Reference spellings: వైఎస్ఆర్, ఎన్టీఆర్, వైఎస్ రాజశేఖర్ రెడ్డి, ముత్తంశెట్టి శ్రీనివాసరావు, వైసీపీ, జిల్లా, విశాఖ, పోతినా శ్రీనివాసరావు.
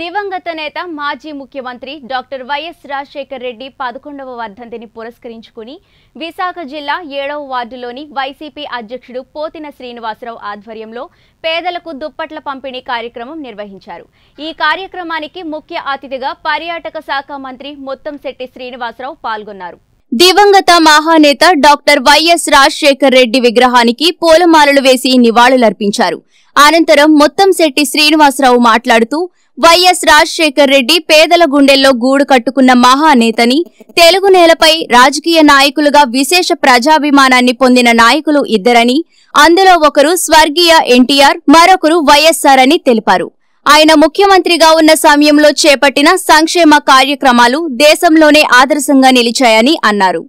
దివంగత నేత మాజీ ముఖ్యమంత్రి డాక్టర్ వైఎస్ రాజశేఖర్ రెడ్డి 11వ వర్ధంతిని పురస్కరించుకుని విశాఖ జిల్లా 7వ వార్డులోని వైసీపీ అధ్యక్షుడు పోతినా శ్రీనివాసరావు ఆధ్వర్యంలో పేదలకు దుప్పట్ల పంపిణీ కార్యక్రమం నిర్వహించారు। ఈ కార్యక్రమానికి ముఖ్య అతిథిగా పర్యాటక శాఖ మంత్రి ముత్తంశెట్టి శ్రీనివాసరావు పాల్గొన్నారు। దివంగత మహానేత డాక్టర్ వైఎస్ రాజశేఖర్ రెడ్డి విగ్రహానికి పూలమాలలు వేసి నివాళులర్పించారు। అనంతరం ముత్తంశెట్టి శ్రీనివాసరావు మాట్లాడుతూ వైఎస్ రాజశేఖర్ రెడ్డి పేదల గుండెల్లో గూడు కట్టుకున్న మహానేతని, తెలుగు నేలపై రాజకీయ నాయకులుగా విశేష ప్రజాభిమానాన్ని పొందిన నాయకులు ఇద్దరని, అందులో ఒకరు స్వర్గీయ ఎన్టీఆర్, మరొకరు వైఎస్ఆర్ అని తెలిపారు। ఆయన ముఖ్యమంత్రిగా ఉన్న సమయంలో చేపట్టిన సంక్షేమ కార్యక్రమాలు దేశంలోనే ఆదర్శంగా నిలిచాయని అన్నారు।